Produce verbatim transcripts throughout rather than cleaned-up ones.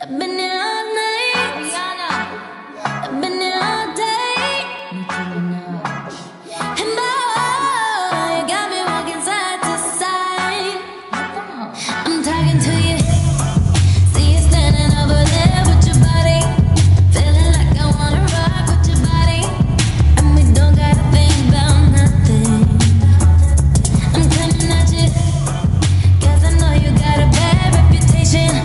I've been here all night, Rihanna. I've been here all day, Nicki Minaj. And boy, you got me walking side to side. I'm talking to you, see you standing over there with your body, feeling like I wanna rock with your body, and we don't gotta think about nothing. I'm coming at you, 'cause I know you got a bad reputation.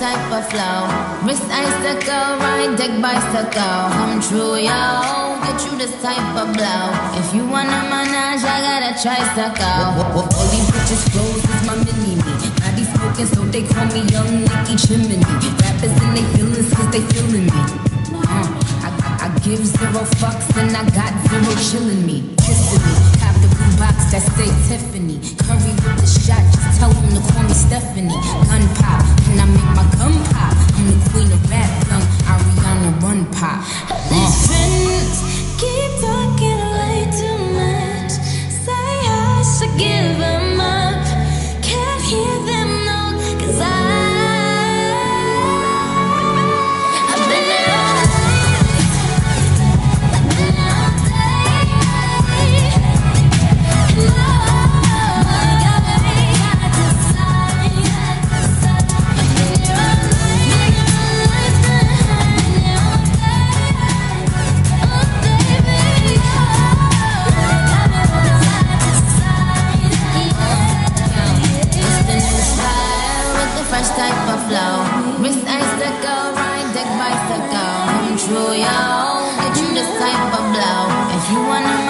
Type of flow, wrist icicle, ride deck bicycle. Come true, yo. Get you this type of blow. If you wanna manage, I gotta tricycle. All these bitches clothes is my mini me. I be smoking, so they call me Young Nicky Chimney. Rappers and they feelings 'cause they feeling me. Uh, I, I, I give zero fucks and I got zero chilling me. Kissing me, have the blue box that say Tiffany. Curry with the shot, just tell them to call me Stephanie. Gun pop, and I make my gun pop. I'm the queen of rap, young Ariana Run Pop. Uh. These friends keep talking way too much. Say I should give them up. Can't hear them, no, 'cause I. Type of flow, wrist icicle, ride deck bicycle. True, yo. Get you this type of blow. If you wanna.